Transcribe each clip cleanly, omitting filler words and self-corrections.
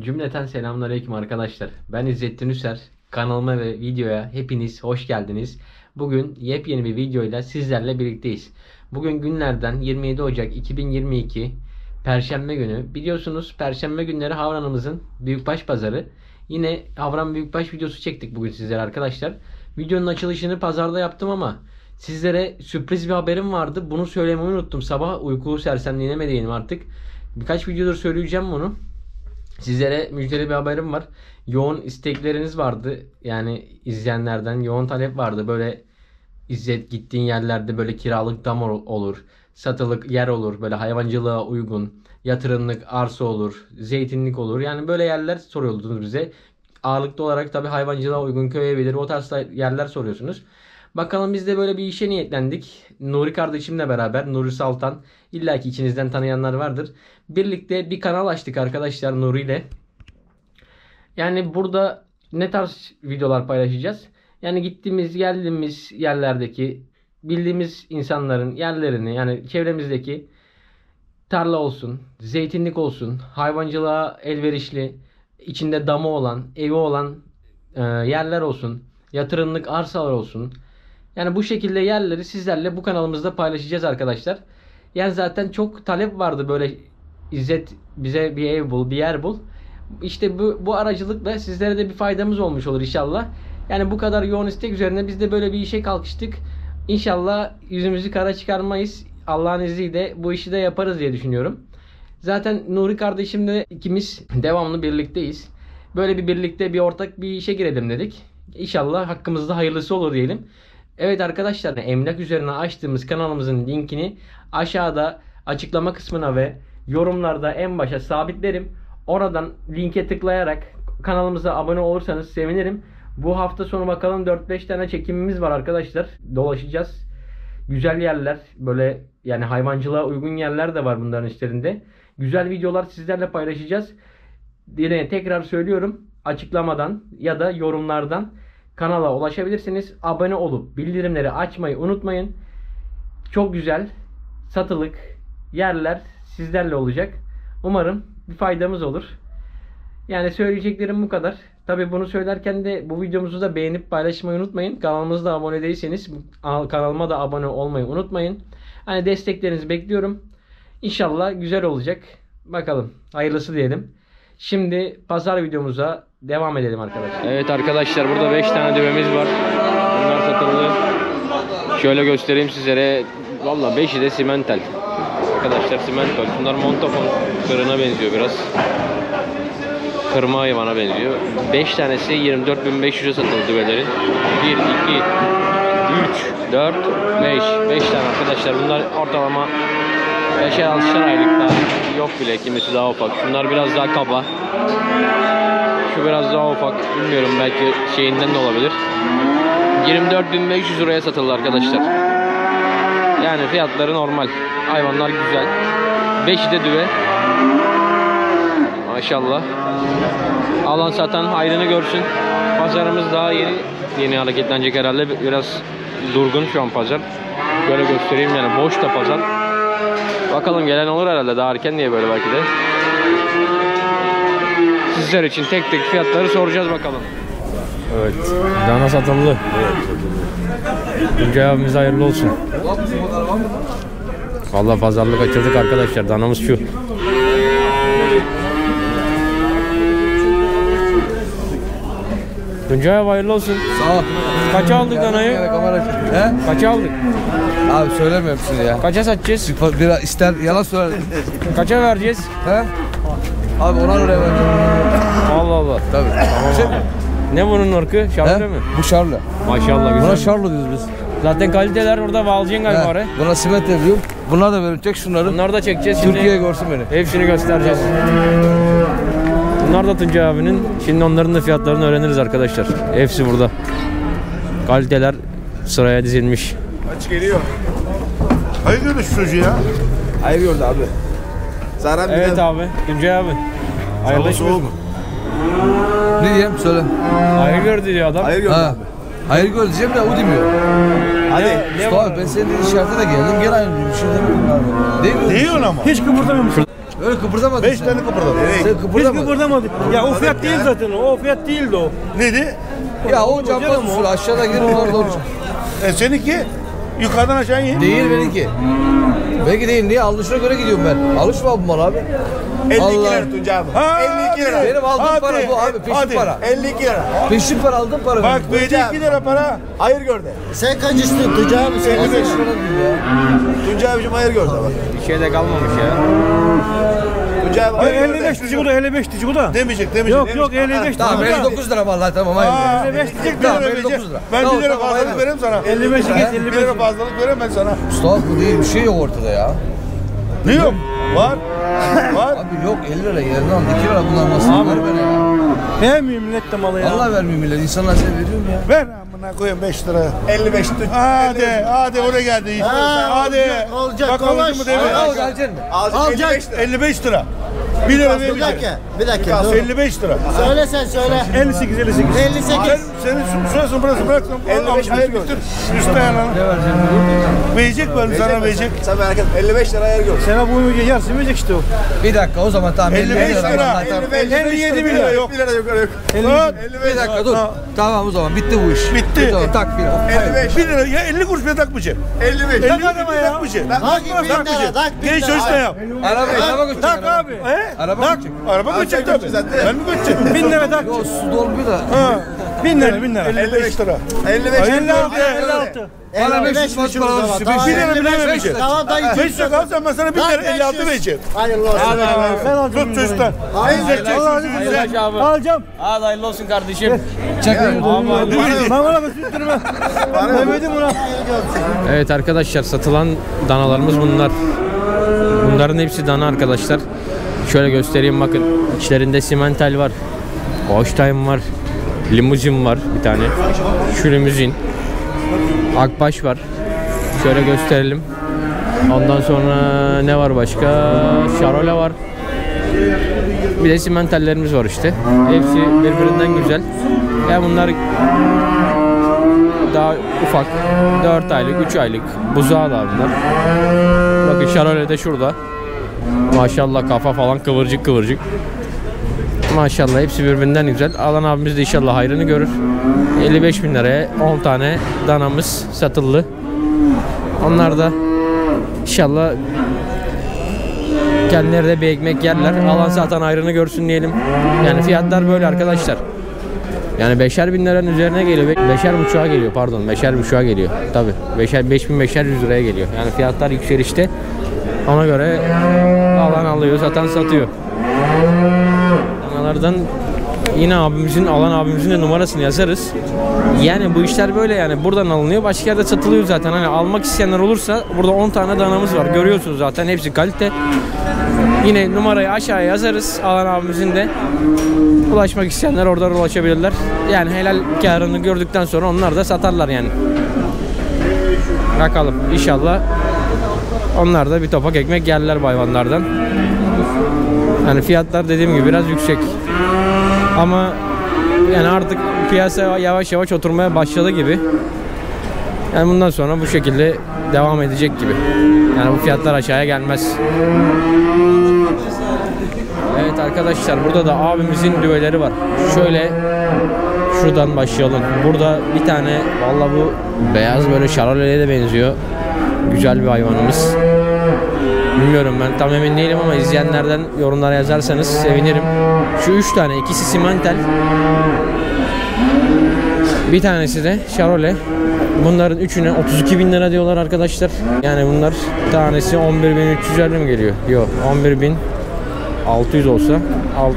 Cümleten selamünaleyküm arkadaşlar. Ben İzzettin Üser. Kanalıma ve videoya hepiniz hoş geldiniz. Bugün yepyeni bir videoyla sizlerle birlikteyiz. Bugün günlerden 27 Ocak 2022 Perşembe günü. Biliyorsunuz Perşembe günleri Havran'ımızın Büyükbaş Pazarı. Yine Havran Büyükbaş videosu çektik bugün sizlere arkadaşlar. Videonun açılışını pazarda yaptım ama sizlere sürpriz bir haberim vardı. Bunu söylemeyi unuttum. Sabah uyku sersemliğine değinim artık. Birkaç videodur söyleyeceğim bunu. Sizlere müjdeli bir haberim var. Yoğun istekleriniz vardı. Yani izleyenlerden yoğun talep vardı. Böyle İzzet gittiğin yerlerde böyle kiralık dam olur. Satılık yer olur. Böyle hayvancılığa uygun. Yatırımlık arsa olur. Zeytinlik olur. Yani böyle yerler soruyordunuz bize. Ağırlıklı olarak tabii hayvancılığa uygun köy evleri, o tarz yerler soruyorsunuz. Bakalım biz de böyle bir işe niyetlendik. Nuri kardeşimle beraber, Nuri Saltan, illa ki içinizden tanıyanlar vardır. Birlikte bir kanal açtık arkadaşlar Nuri ile. Yani burada ne tarz videolar paylaşacağız? Yani gittiğimiz geldiğimiz yerlerdeki bildiğimiz insanların yerlerini, yani çevremizdeki tarla olsun, zeytinlik olsun, hayvancılığa elverişli, içinde damı olan, evi olan yerler olsun, yatırımlık arsalar olsun. Yani bu şekilde yerleri sizlerle bu kanalımızda paylaşacağız arkadaşlar. Yani zaten çok talep vardı böyle, İzzet bize bir ev bul, bir yer bul. İşte bu aracılıkla sizlere de bir faydamız olmuş olur inşallah. Yani bu kadar yoğun istek üzerine biz de böyle bir işe kalkıştık. İnşallah yüzümüzü kara çıkarmayız. Allah'ın izniyle bu işi de yaparız diye düşünüyorum. Zaten Nuri kardeşimle ikimiz devamlı birlikteyiz. Böyle birlikte ortak bir işe girelim dedik. İnşallah hakkımızda hayırlısı olur diyelim. Evet arkadaşlar, emlak üzerine açtığımız kanalımızın linkini aşağıda açıklama kısmına ve yorumlarda en başa sabitlerim. Oradan linke tıklayarak kanalımıza abone olursanız sevinirim. Bu hafta sonu bakalım 4-5 tane çekimimiz var arkadaşlar. Dolaşacağız. Güzel yerler, böyle yani hayvancılığa uygun yerler de var bunların içlerinde. Güzel videolar sizlerle paylaşacağız. Yine tekrar söylüyorum, açıklamadan ya da yorumlardan kanala ulaşabilirsiniz. Abone olup bildirimleri açmayı unutmayın. Çok güzel satılık yerler sizlerle olacak. Umarım bir faydamız olur. Yani söyleyeceklerim bu kadar. Tabii bunu söylerken de bu videomuzu da beğenip paylaşmayı unutmayın. Kanalımıza abone değilseniz kanalıma da abone olmayı unutmayın. Hani desteklerinizi bekliyorum. İnşallah güzel olacak. Bakalım, hayırlısı diyelim. Şimdi pazar videomuza devam edelim arkadaşlar. Evet arkadaşlar, burada 5 tane düvemiz var. Bunlar satıldı. Şöyle göstereyim sizlere. Valla 5'i de simental. Arkadaşlar simental. Bunlar Montafon kırığına benziyor biraz. Kırma hayvana benziyor. 5 tanesi 24.500'e satıldı düvelerin. 1, 2, 3, 4, 5. 5 tane arkadaşlar. Bunlar ortalama 5-6'şer aylık daha. Yok bile, kimisi daha ufak. Bunlar biraz daha kaba. Şu biraz daha ufak. Bilmiyorum, belki şeyinden de olabilir. 24.500 liraya satıldı arkadaşlar. Yani fiyatları normal. Hayvanlar güzel. 5'i de düve. Maşallah. Alan satan hayrını görsün. Pazarımız daha yeni hareketlenecek herhalde. Biraz durgun şu an pazar. Böyle göstereyim, yani boş da pazar. Bakalım, gelen olur herhalde, daha erken diye böyle belki de. Sizler için tek tek fiyatları soracağız bakalım. Evet. Dana satıldı. Evet. Güncay abimiz hayırlı olsun. Vallahi pazarlık açıldık arkadaşlar. Danamız şu. Güncay abi hayırlı olsun. Sağ ol. Kaça aldık danayı? He? Kaça aldık? Abi söyleme hepsini ya. Kaça satacağız? Biraz ister yalan söyler. Kaça vereceğiz? He? Abi ona göre vereceğim. Allah Allah. Tabii. Tamam. Ne bunun orku? Şarlı mı? Bu şarlı. Maşallah güzel. Buna şarlı diyoruz biz. Zaten kaliteler orada bağlayacaksın galiba oraya. Buna simet diyorum. Bunlar da verim. Çek şunları. Bunları da çekeceğiz. Türkiye'ye görsün beni. Hepsini göstereceğiz. Bunlar da Tuncay abinin. Şimdi onların da fiyatlarını öğreniriz arkadaşlar. Hepsi burada. Kaliteler sıraya dizilmiş. Aç geliyor. Hayırdır şu çocuğu ya? Hayırdır abi. Zaran evet bilen... abi. Tuncay abi. Hayırlısı oldu mu? Ne diyeyim? Söyle. Hayır gördü diyor adam. Hayır gördü abi. Hayır gördü diyeceğim de o demiyor. Hadi. Mustafa ben senin işarete de geldim. Gel aynı bir şey demiyorum abi. Değil mi? Değil ona ama. Hiç kıpırdamıyorum. Öyle kıpırdamadın. 5 tane kıpırdadı. Sen kıpırdamadın. Biz kıpırdamadık. Ya o fiyat değil zaten. O fiyat değildi o. Neydi? Ya o cambaz usulü. Aşağıdan gidip orada olacak. Seninki yukarıdan aşağı in. Değil benimki. Belki değil. Niye? Alışına göre gidiyorum ben. Alışma bu mal abi. 52 lira Tuncay abi. 52 lira. Benim aldığım abi, para bu abi. Peşin para. 52 lira. Peşin para aldığım para. Bak 52 lira para. Hayır gördü. Sen kaç istiyorsun Tuncay abi? 55 lira. Tuncay abicim hayır gördü bak. Bir şey de kalmamış ya. Tuncay abi hayır 55 diyecek o da 55 diyecek o da. Demeyecek. Yok 55 diyecek. Tamam 59 lira vallahi tamam hayır. 55 diyecek. Tamam 59 lira. Ben 1 lira fazlalık vereyim sana. 55 lira fazlalık vereyim ben sana. Usta bu değil bir şey yok ortada ya. Ne yok? Var. Abi yok 50 lira yerine al 2 lira kullanmasını ver bana ya. Vermiyor millet de malı ya. Vallahi vermiyor millet. İnsanlar sen veriyor mu ya? Ver amına koyayım 5 lira. 55 lira. Hadi oraya geldi. Hadi. Olacak. Olacak mı değil mi? Alacak. 55 lira. 1 lira vermeyecek. Bir dakika. 55 lira. Söyle sen söyle. 58. Senin şurasını bıraksın. 55 hayır görsün. Üstte yanına. Ne vereceğim? Verecek bari sana verecek. Sen merak etme. 55 lira hayır görsün. Sana bu uyuyor yarısı verecek işte o. Bir dakika o zaman tamam. 55 lira. 57 lira yok. 1 lira yok. 55 dakika dur. Tamam o zaman bitti bu iş. Bitti. Tak bir lira. 55. 1 lira ya 50 kuruş bile takmayacağım. 55. Tak adama ya. Takmayacağım. Genç çocukta yap. Tak abi. Araba mı çekti? Ben mi götüreceğim? 1000 lira tak. Yok su dolmuyor da. 1000 lira. 55 lira. 56. Bana 500 lira para. 1 lira bile vermeyecek. Tamam dayı. 500 lira alsan ben sana 1 lira 56 vereceğim. Hayırlı olsun. Sen alacağım. Tut çocuktan. Alacağım. Al hayırlı olsun kardeşim. Çakayım. Bana bak süttürme. Demedim buna. Evet arkadaşlar satılan danalarımız bunlar. Bunların hepsi dana arkadaşlar. Şöyle göstereyim bakın. İçlerinde Simental var. Holstein var. Limuzin var bir tane. Şu Limuzin. Akbaş var. Şöyle gösterelim. Ondan sonra ne var başka? Charolais var. Bir de Simentallerimiz var işte. Hepsi birbirinden güzel. Ya bunlar daha ufak. 4 aylık, 3 aylık. Buzağı da bunlar. Bakın Charolais de şurada. Maşallah kafa falan kıvırcık. Maşallah hepsi birbirinden güzel. Alan abimiz de inşallah hayrını görür. 55 bin liraya 10 tane danamız satıldı. Onlar da inşallah kendileri de bir ekmek yerler. Alan satan hayrını görsün diyelim. Yani fiyatlar böyle arkadaşlar. Yani 5'er bin liranın üzerine geliyor. 5,5'a geliyor pardon. 5,5'a geliyor. Tabii. 5.500 liraya geliyor. Yani fiyatlar yükselişte. Ona göre alan alıyor, satan satıyor. Danalardan yine abimizin, alan abimizin de numarasını yazarız. Yani bu işler böyle yani. Buradan alınıyor, başka yerde satılıyor zaten. Hani almak isteyenler olursa burada 10 tane danamız var. Görüyorsunuz zaten hepsi kalite. Yine numarayı aşağıya yazarız. Alan abimizin de ulaşmak isteyenler oradan ulaşabilirler. Yani helal karını gördükten sonra onlar da satarlar yani. Bakalım inşallah. Onlar da bir topak ekmek yerler hayvanlardan. Yani fiyatlar dediğim gibi biraz yüksek. Ama yani artık piyasa yavaş yavaş oturmaya başladı gibi. Yani bundan sonra bu şekilde devam edecek gibi. Yani bu fiyatlar aşağıya gelmez. Evet arkadaşlar burada da abimizin düveleri var. Şöyle şuradan başlayalım. Burada bir tane vallahi bu beyaz böyle Charolais'e de benziyor. Güzel bir hayvanımız. Bilmiyorum ben tam emin değilim ama izleyenlerden yorumlara yazarsanız sevinirim. Şu 3 tane, ikisi Simental. Bir tanesi de Charolais. Bunların üçüne 32 bin lira diyorlar arkadaşlar. Yani bunlar tanesi 11.350 mi geliyor? Yok 11.600 olsa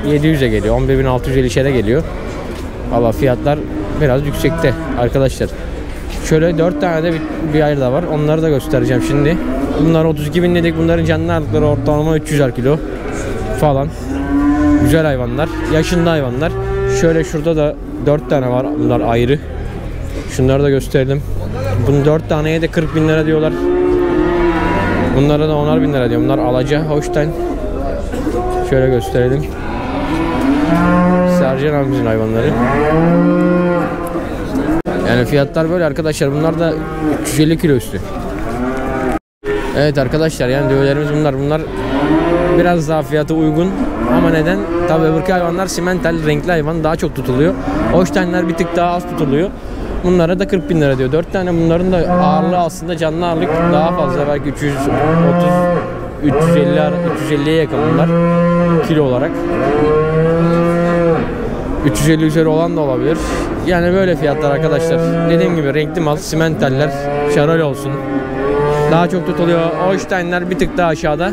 700'e geliyor. 11.650'e geliyor. Valla fiyatlar biraz yüksekte arkadaşlar. Şöyle 4 tane de bir ayrı da var. Onları da göstereceğim şimdi. Bunlar 32 bin dedik. Bunların canlı ağırlıkları ortalama 300'er kilo falan. Güzel hayvanlar. Yaşında hayvanlar. Şöyle şurada da 4 tane var. Bunlar ayrı. Şunları da gösterelim. Bunun 4 taneye de 40 bin lira diyorlar. Bunlara da 10'ar bin lira diyor. Bunlar alaca, Holstein. Şöyle gösterelim. Sercan abimizin hayvanları. Yani fiyatlar böyle arkadaşlar. Bunlar da 350 kilo üstü. Evet arkadaşlar, yani düvelerimiz bunlar. Bunlar biraz daha fiyatı uygun. Ama neden? Tabii öbürki hayvanlar simental, renkli hayvan, daha çok tutuluyor. Holsteinler bir tık daha az tutuluyor. Bunlara da 40 bin lira diyor. 4 tane bunların da ağırlığı aslında canlı ağırlık daha fazla. Belki 350'ye yakın bunlar kilo olarak. 350 üzeri olan da olabilir. Yani böyle fiyatlar arkadaşlar. Dediğim gibi renkli mal, simentaller, Charolais olsun. Daha çok tutuluyor. Holsteinler bir tık daha aşağıda.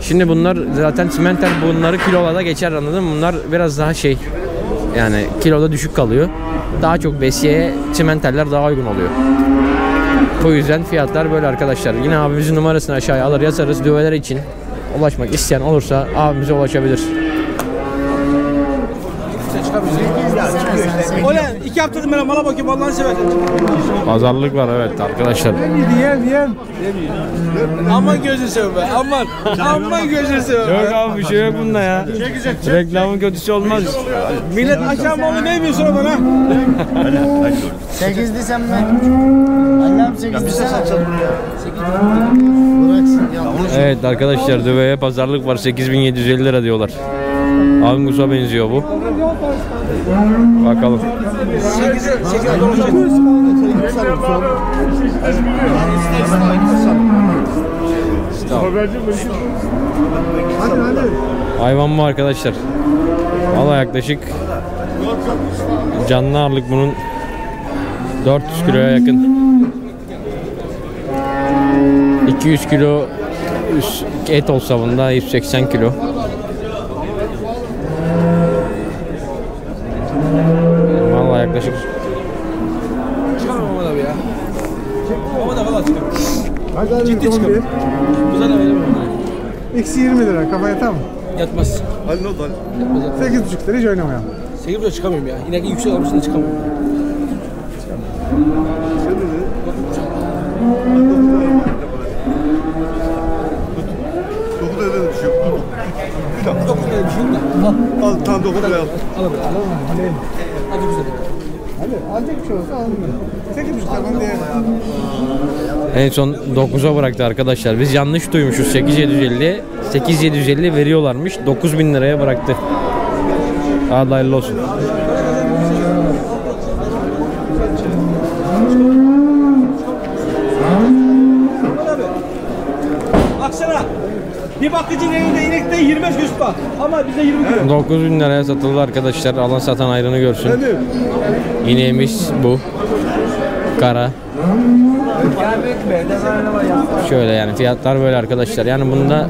Şimdi bunlar zaten simental, bunları kilolara da geçer, anladın mı? Bunlar biraz daha şey, yani kiloda düşük kalıyor. Daha çok besiyeye simentaller daha uygun oluyor. O yüzden fiyatlar böyle arkadaşlar. Yine abimizin numarasını aşağıya alır yazarız. Düveler için ulaşmak isteyen olursa abimize ulaşabilir. İki haftadır ben mala bakıyorum, Allah'ını seversen. Pazarlık var evet arkadaşlar. Yem. Aman gözünü seveyim be, aman. Aman gözünü seveyim be. Yok abi, bir şey yok bunda ya. Reklamın kötüsü olmaz. Millet aşağı malı ne biliyorsun o bana? 8'li sen mi? Allah'ım 8'li sen açalım ya. Evet arkadaşlar, düveye pazarlık var, 8.750 lira diyorlar. Angus'a benziyor bu. Bakalım. Hayvan bu arkadaşlar. Vallahi yaklaşık canlı ağırlık bunun 400 kiloya yakın. 200 kilo et olsa bunda 180 kilo. Yaklaşık. Çıkamam ama da bir ya. Ama da valla çıkamam. Ciddi çıkamam. Güzel de verelim onları. Eksi 20 lira kafa yatar mı? Yatmaz. Hadi ne oldu hadi? 8.5 lira hiç oynamayalım. 8.5 lira çıkamıyorum ya. İnek yüksek almışsın da çıkamıyorum. Tamam 9 lira al. Hadi güzel. En son 9'a bıraktı arkadaşlar. Biz yanlış duymuşuz. 8.750 veriyorlarmış. 9.000 liraya bıraktı. Hayırlı olsun. Baksana. Bir bakıcının elinde inekte 25 kuş var. Ama bize 20 kuş. 9.000 liraya satıldı arkadaşlar. Alan satan ayrını görsün. İneğimiz bu. Kara. Şöyle yani fiyatlar böyle arkadaşlar. Yani bunda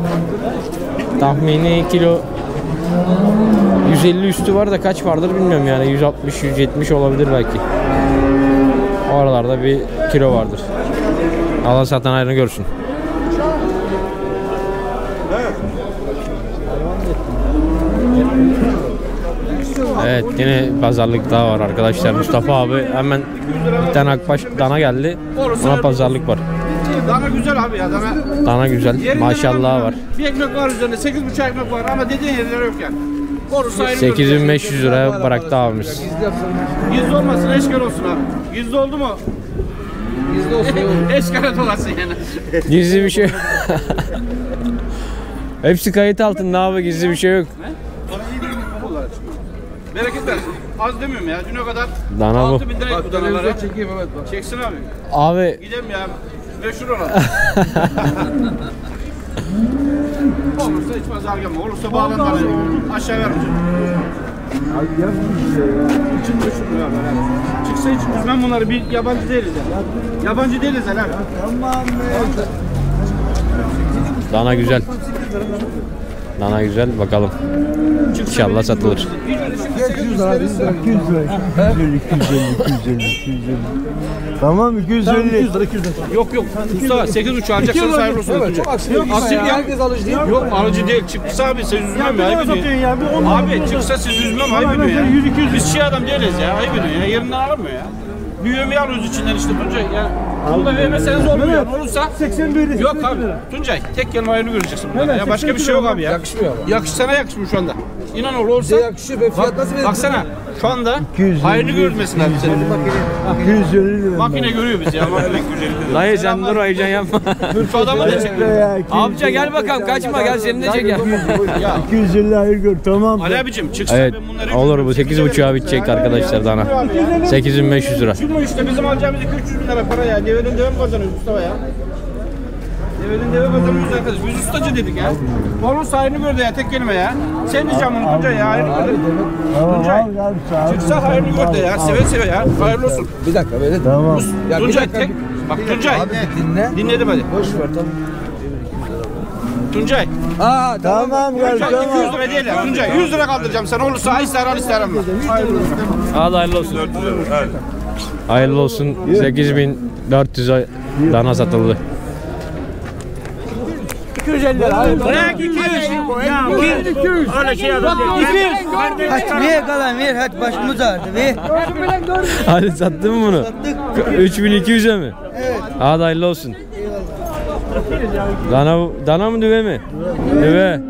tahmini kilo 150 üstü var da kaç vardır bilmiyorum yani. 160-170 olabilir belki. O aralarda bir kilo vardır. Alan satan ayrını görsün. Evet, yine pazarlık daha var arkadaşlar. Mustafa abi hemen bir tane Akbaş dana geldi. Ona pazarlık var. Dana güzel abi ya, dana. Dana güzel. Maşallah var. Bir ekmek var üzerinde. 8.5 ekmek var ama dediğin yerler yok yani. 8.500 liraya bıraktı abimiz. Yüzde olmasın, eşkal olsun abi. Yüzde oldu mu? Yüzde olsun. Eşkal olasın yani. Gizli bir şey. Hepsi kayıt altında abi, gizli bir şey yok. Bereket versin. Az demiyorum ya. Düne kadar dana 6 bin liraya bu danalara. Çekeyim, evet, bak. Çeksin abi. Abi. Gidelim ya. Meşhur olan. Olursa hiç pazar gelme. Olursa bağlantan aşağı ver. Abi gel bu şey ya. İçin meşhur ya. Çıksa hiç üzmem bunları. Bir yabancı değiliz ya. Yabancı değiliz ya. Tamam. Dana güzel. Dana güzel, bakalım. İnşallah satılır. 200 lira. Tamam 250. Yok. Usta 8.5 alacaksanız hayırlı olsun. Asil ya. Herkes alıcı değil. Yok alıcı değil. Çıksa abi siz üzülmem ya. Abi çıksa siz üzülmem. Ayıp ediyor ya. Biz şey adam değiliz ya. Ayıp ediyor ya. Yerinden alamıyor ya. Büyüğümü alıyoruz içinden işte Tuncay. Bunu da vermeseniz olmuyor. Olursa 81 yok abi. Tuncay tek kelime ayını göreceksin. Ya başka bir şey yok abi ya. Yakışmıyor. Yakışsana yakışmıyor şu anda. İnanır olursa baksana şu anda hayrını görülmesin abi senin. Makine görüyor bizi ya. Lan heyecan dur, heyecan yapma. Şu adamı da çek. Amca gel bakalım, kaçma, gel seni de çek ya. 250 hayır gör, tamam. Ali abicim çıksın ben bunları. Olur bu 8,5'a bitecek arkadaşlar dana. 8.500 lira. Şunu işte bizim alacağımız 300 bin lira para ya. Devenin deve mi kazanıyoruz Mustafa ya? Devenin deve kazanıyoruz arkadaş. Biz ustacı dedik ya. Onun sahibini gördü ya, tek kelime ya. Sen diyeceğim bunu Tuncay ya, hayırlı gördü. Tuncay, çıksa hayırlı gördü ya, seve seve ya, hayırlı olsun. Bir dakika böyle. Tamam. Tuncay tek, bak Tuncay. Abi dinle. Dinledim hadi. Boş ver tamam. Tuncay. Aa tamam gel. Tuncay 200 lira değil ya. Tuncay 100 lira kaldıracağım sana, olursa ister al ister alma. Al hayırlı olsun. Hayırlı olsun. 8.400 dana satıldı. 250 lira. Bırak 200. Ya ver 200. Öyle şey adam değil. Hadi ver kalan ver. Hadi başımız ağrıdı. Ver. Hadi sattın mı bunu? Sattık. 3200'e mi? Evet. Hadi hayırlı olsun. Dana mı düve mi? Düve.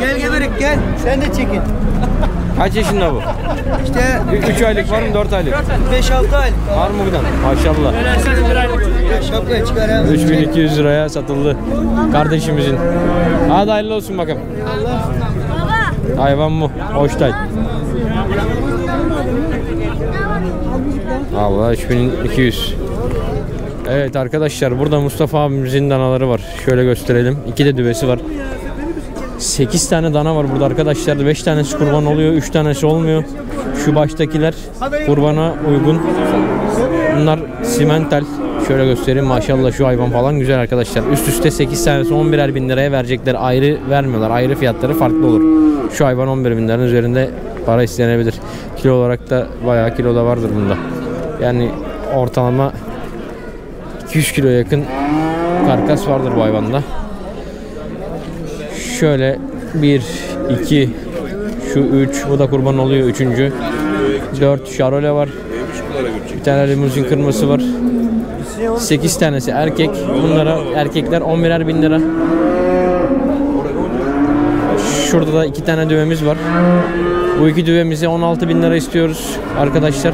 Gel geberek gel. Sen de çekin. Kaç yaşında bu? İşte 3 aylık var mı? 4 aylık? 5-6 aylık. Var mı buradan? Maşallah. Şapkayı çıkar ya. 3200 liraya satıldı kardeşimizin. Hadi hayırlı olsun bakalım. Hayvan bu. Holstein. Allah 3200. Evet arkadaşlar, burada Mustafa abimizin danaları var. Şöyle gösterelim. 2 de düvesi var. 8 tane dana var burada arkadaşlar. 5 tanesi kurban oluyor, 3 tanesi olmuyor. Şu baştakiler kurbana uygun. Bunlar simental. Şöyle göstereyim, maşallah şu hayvan falan güzel arkadaşlar. Üst üste 8 tanesi 11'er bin liraya verecekler. Ayrı vermiyorlar, ayrı fiyatları farklı olur. Şu hayvan 11 binlerin üzerinde para istenebilir. Kilo olarak da bayağı kilo da vardır bunda. Yani ortalama 200 kilo yakın karkas vardır bu hayvanda. Şöyle 1, 2, şu 3, bu da kurban oluyor 3. 4 Charolais var. Bir tane Limuzin kırması var. 8 tanesi erkek. Bunlara erkekler 11'er bin lira. Şurada da 2 tane düvemiz var. Bu 2 düvemizi 16 bin lira istiyoruz arkadaşlar.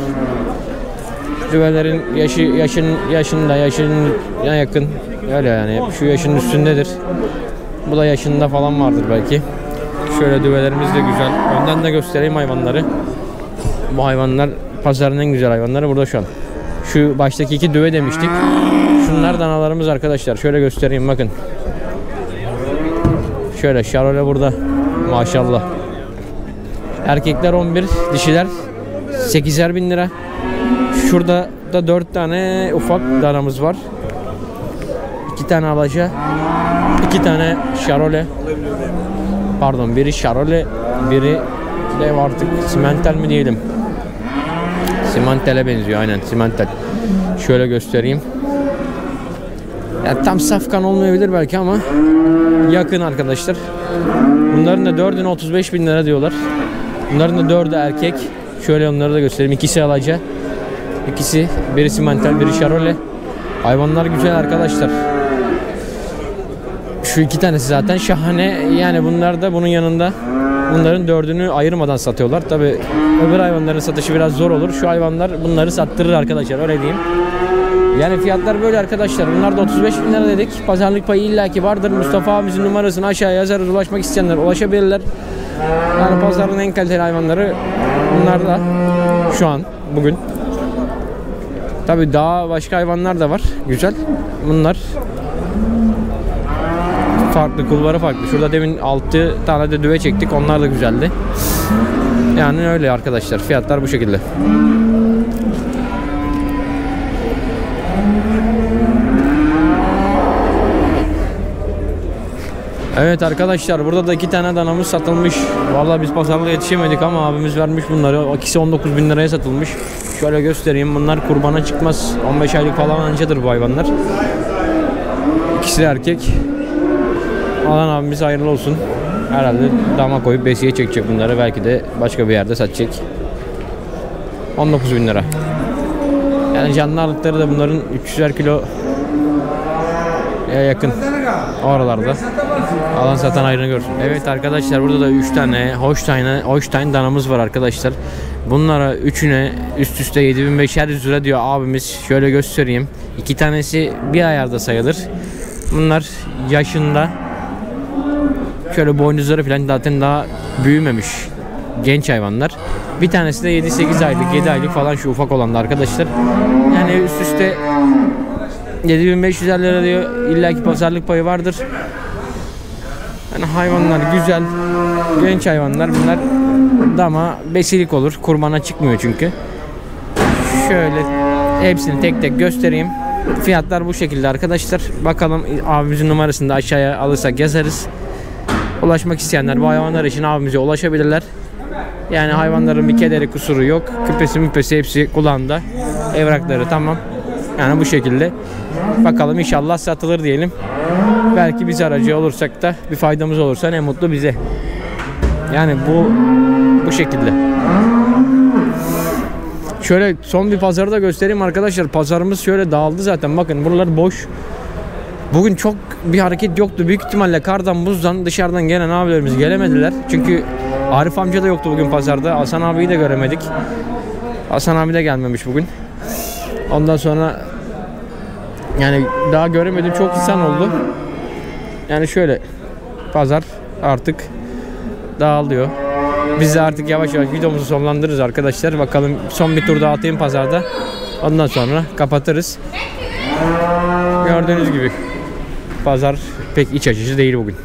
Düvelerin yaşına yakın. Öyle yani şu yaşın üstündedir. Bu da yaşında falan vardır belki. Şöyle düvelerimiz de güzel. Önden de göstereyim hayvanları. Bu hayvanlar pazarın en güzel hayvanları burada şu an. Şu baştaki 2 düve demiştik. Şunlar danalarımız arkadaşlar. Şöyle göstereyim bakın. Şöyle Charolais burada. Maşallah. Erkekler 11, dişiler 8'er bin lira. Şurada da 4 tane ufak danamız var. 2 tane alaca. 2 tane Charolais. Pardon, biri Charolais, biri de artık simental mi diyelim? Simental'e benziyor aynen, simental. Şöyle göstereyim. Ya, tam safkan olmayabilir belki ama yakın arkadaşlar. Bunların da 4'üne 35 bin lira diyorlar. Bunların da 4'ü erkek. Şöyle onları da göstereyim. İkisi alaca. İkisi, biri simental, biri Charolais. Hayvanlar güzel arkadaşlar. Şu 2 tanesi zaten şahane. Yani bunlar da bunun yanında. Bunların 4'ünü ayırmadan satıyorlar. Tabi öbür hayvanların satışı biraz zor olur. Şu hayvanlar bunları sattırır arkadaşlar, öyle diyeyim. Yani fiyatlar böyle arkadaşlar. Bunlar da 35 bin lira dedik. Pazarlık payı illaki vardır. Mustafa abimizin numarasını aşağıya yazarız. Ulaşmak isteyenler ulaşabilirler. Yani pazarın en kaliteli hayvanları bunlar da şu an bugün. Tabi daha başka hayvanlar da var. Güzel. Bunlar farklı, kulvarı farklı. Şurada demin 6 tane de düve çektik. Onlar da güzeldi. Yani öyle arkadaşlar. Fiyatlar bu şekilde. Evet arkadaşlar, burada da 2 tane danamız satılmış. Vallahi biz pazarlığa yetişemedik ama abimiz vermiş bunları. İkisi 19 bin liraya satılmış. Şöyle göstereyim. Bunlar kurbana çıkmaz. 15 aylık falan ancadır bu hayvanlar. İkisi erkek. Alan abimiz hayırlı olsun. Herhalde dama koyup besiye çekecek bunları. Belki de başka bir yerde satacak. 19 bin lira. Yani canlı ağırlıkları da bunların 300'er kilo yakın. oralarda alan satan ayrını görsün. Evet arkadaşlar, burada da 3 tane Holstein danamız var arkadaşlar. Bunlara üçüne üst üste 7500 lira diyor abimiz. Şöyle göstereyim. 2 tanesi bir ayarda sayılır. Bunlar yaşında. Şöyle boynuzları falan zaten daha büyümemiş. Genç hayvanlar. Bir tanesi de 7-8 aylık, 7 aylık falan, şu ufak olan da arkadaşlar. Yani üst üste 7500 lira diyor. İllaki pazarlık payı vardır. Yani hayvanlar güzel. Genç hayvanlar bunlar. Dama besilik olur. Kurbana çıkmıyor çünkü. Şöyle hepsini tek tek göstereyim. Fiyatlar bu şekilde arkadaşlar. Bakalım, abimizin numarasını da aşağıya alırsak yazarız. Ulaşmak isteyenler bu hayvanlar için abimize ulaşabilirler. Yani hayvanların bir kederi kusuru yok. Küpesi müpesi hepsi kulağında. Evrakları tamam. Yani bu şekilde. Bakalım, inşallah satılır diyelim. Belki biz aracı olursak da bir faydamız olursa ne mutlu bize. Yani bu şekilde. Şöyle son bir pazarı da göstereyim arkadaşlar. Pazarımız şöyle dağıldı zaten. Bakın buralar boş. Bugün çok bir hareket yoktu. Büyük ihtimalle kardan, buzdan, dışarıdan gelen abilerimiz gelemediler. Çünkü Arif amca da yoktu bugün pazarda. Hasan abiyi de göremedik. Hasan abi de gelmemiş bugün. Ondan sonra yani daha göremedim. Çok insan oldu. Yani şöyle pazar artık dağılıyor. Biz de artık yavaş yavaş videomuzu sonlandırırız arkadaşlar. Bakalım, son bir tur daha atayım pazarda. Ondan sonra kapatırız. Gördüğünüz gibi pazar pek iç açıcı değil bugün.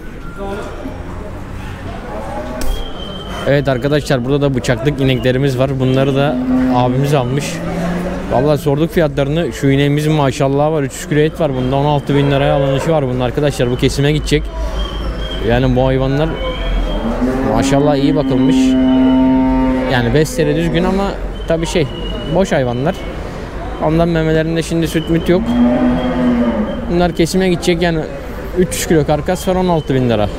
Evet arkadaşlar, burada da bıçaklık ineklerimiz var. Bunları da abimiz almış. Vallahi sorduk fiyatlarını. Şu ineğimizin maşallah var. 300 kilo et var. Bunda 16.000 liraya alınışı var bunun arkadaşlar. Bu kesime gidecek. Yani bu hayvanlar maşallah iyi bakılmış. Yani besleri düzgün ama tabii boş hayvanlar. Ondan memelerinde şimdi süt müt yok. Bunlar kesime gidecek. Yani 300 kilo karkas var, 16.000 lira.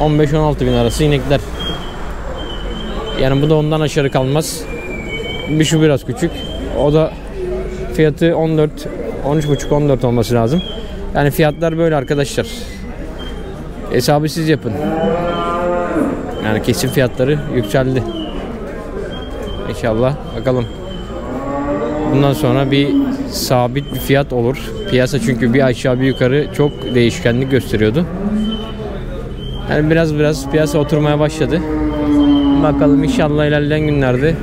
15-16.000 arası inekler. Yani bu da ondan aşağı kalmaz. Bir şu biraz küçük. O da fiyatı 13,5-14 olması lazım. Yani fiyatlar böyle arkadaşlar. Hesabı siz yapın. Yani kesim fiyatları yükseldi. İnşallah bakalım. Bundan sonra bir sabit bir fiyat olur. Piyasa çünkü bir aşağı bir yukarı çok değişkenlik gösteriyordu. Yani biraz piyasa oturmaya başladı. Bakalım, inşallah ilerleyen günlerde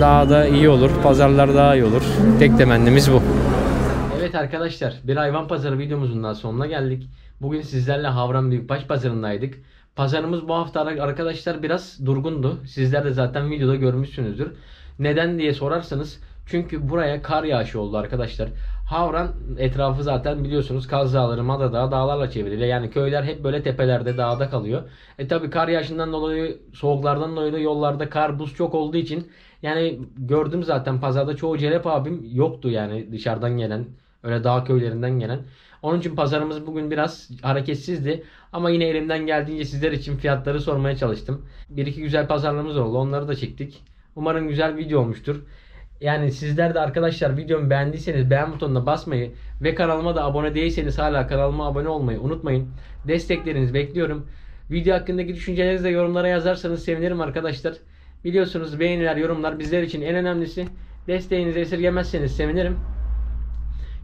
daha da iyi olur. Pazarlar daha iyi olur. Tek temennimiz bu. Evet arkadaşlar, bir hayvan pazarı videomuzun daha sonuna geldik. Bugün sizlerle Havran Büyükbaş pazarındaydık. Pazarımız bu hafta arkadaşlar biraz durgundu. Sizler de zaten videoda görmüşsünüzdür. Neden diye sorarsanız, çünkü buraya kar yağışı oldu arkadaşlar. Havran etrafı zaten biliyorsunuz Kaz Dağları, Mada Dağı, dağlarla çevrili. Yani köyler hep böyle tepelerde, dağda kalıyor. Tabi kar yağışından dolayı, soğuklardan dolayı yollarda kar, buz çok olduğu için yani gördüm zaten pazarda çoğu Celep abim yoktu yani dışarıdan gelen, öyle dağ köylerinden gelen. Onun için pazarımız bugün biraz hareketsizdi. Ama yine elimden geldiğince sizler için fiyatları sormaya çalıştım. Bir iki güzel pazarlarımız oldu. Onları da çektik. Umarım güzel video olmuştur. Yani sizler de arkadaşlar videomu beğendiyseniz beğen butonuna basmayı ve kanalıma da abone değilseniz hala kanalıma abone olmayı unutmayın. Desteklerinizi bekliyorum. Video hakkındaki düşüncelerinizi de yorumlara yazarsanız sevinirim arkadaşlar. Biliyorsunuz beğeniler, yorumlar bizler için en önemlisi. Desteğinizi esirgemezseniz sevinirim.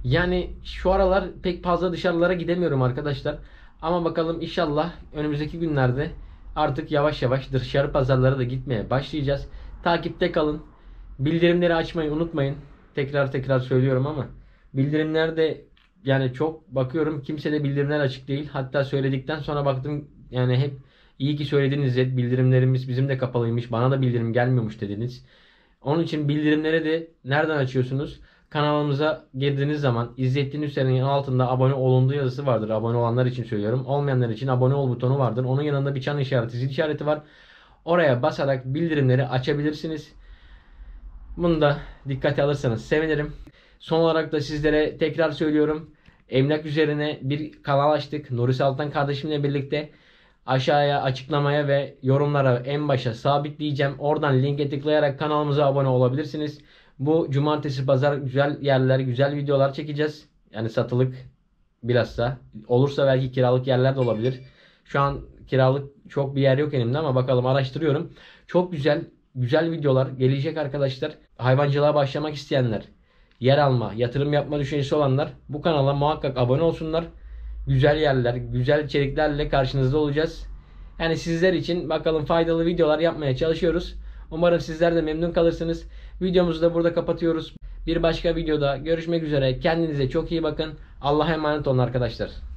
Yani şu aralar pek fazla dışarılara gidemiyorum arkadaşlar. Ama bakalım, inşallah önümüzdeki günlerde artık yavaş yavaş dışarı pazarlara da gitmeye başlayacağız. Takipte kalın. Bildirimleri açmayı unutmayın. Tekrar söylüyorum ama bildirimlerde yani çok bakıyorum, kimse de bildirimler açık değil. Hatta söyledikten sonra baktım yani hep iyi ki söylediniz, bildirimlerimiz bizim de kapalıymış. Bana da bildirim gelmiyormuş dediniz. Onun için bildirimleri de nereden açıyorsunuz? Kanalımıza girdiğiniz zaman İzzettin Üser'in altında abone olunduğu yazısı vardır. Abone olanlar için söylüyorum. Olmayanlar için abone ol butonu vardır. Onun yanında bir çan işareti, zil işareti var. Oraya basarak bildirimleri açabilirsiniz. Bunu da dikkate alırsanız sevinirim. Son olarak da sizlere tekrar söylüyorum. Emlak üzerine bir kanal açtık. Nuri Saltan kardeşimle birlikte. Aşağıya, açıklamaya ve yorumlara en başa sabitleyeceğim. Oradan linke tıklayarak kanalımıza abone olabilirsiniz. Bu cumartesi pazar güzel yerler, güzel videolar çekeceğiz. Yani satılık bilhassa. Olursa belki kiralık yerler de olabilir. Şu an kiralık çok bir yer yok elimde ama bakalım, araştırıyorum. Çok güzel videolar gelecek arkadaşlar. Hayvancılığa başlamak isteyenler, yer alma, yatırım yapma düşüncesi olanlar bu kanala muhakkak abone olsunlar. Güzel yerler, güzel içeriklerle karşınızda olacağız. Yani sizler için bakalım faydalı videolar yapmaya çalışıyoruz. Umarım sizler de memnun kalırsınız. Videomuzu da burada kapatıyoruz. Bir başka videoda görüşmek üzere. Kendinize çok iyi bakın. Allah'a emanet olun arkadaşlar.